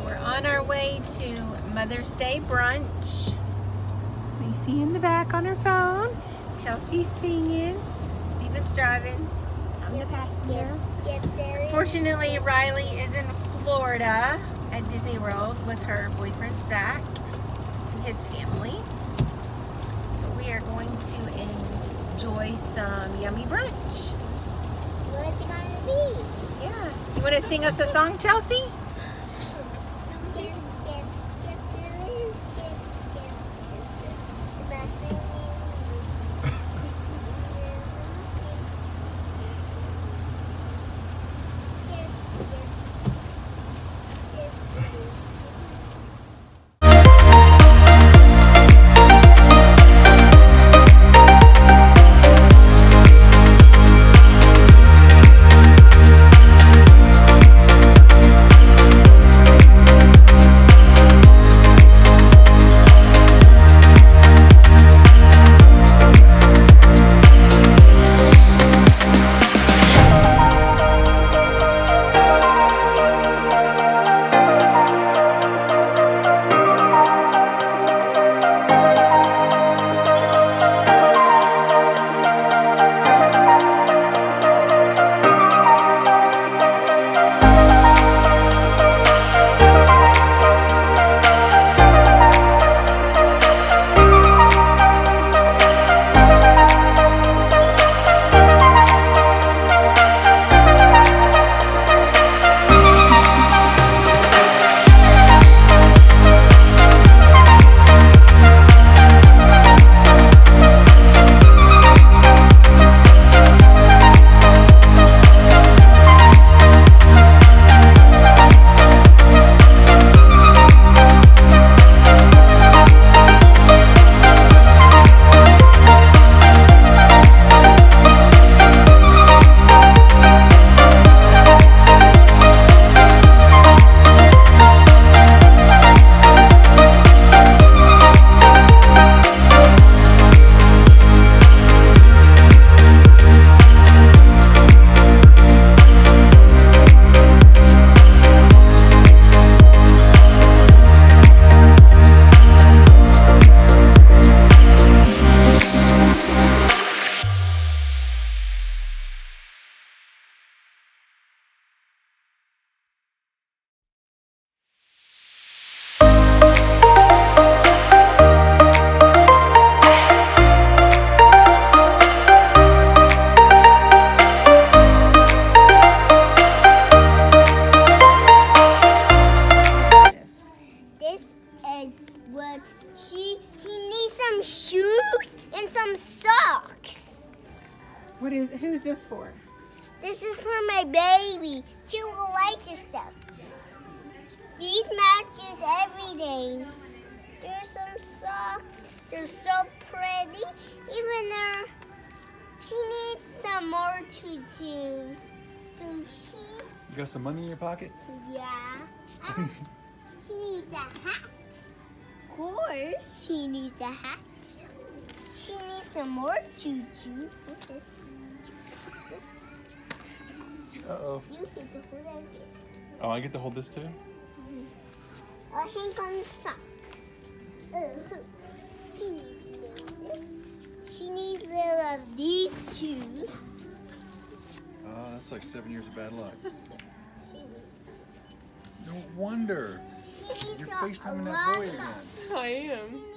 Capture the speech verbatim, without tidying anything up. right, we're on our way to Mother's Day brunch. Macy in the back on her phone. Chelsea's singing. Steven's driving. I'm the passenger. Fortunately, Riley is in Florida at Disney World with her boyfriend Zach and his family. But we are going to enjoy some yummy brunch. What's it gonna be? Yeah. You wanna sing us a song, Chelsea? She she needs some shoes and some socks. What is who's this for? This is for my baby. She will like this stuff. These matches everything. There's some socks. They're so pretty. Even her, she needs some more tutus. So she. You got some money in your pocket? Yeah. And she needs a hat. Of course, she needs a hat. She needs some more choo-choo. What's this? This. Uh-oh. You get to hold on this. Oh, I get to hold this too? Mm-hmm. I'll hang on the sock. Uh-huh. She needs a little of this. She needs a little of these two. Oh, that's like seven years of bad luck. She needs. No wonder. You're FaceTiming that boy again. I am.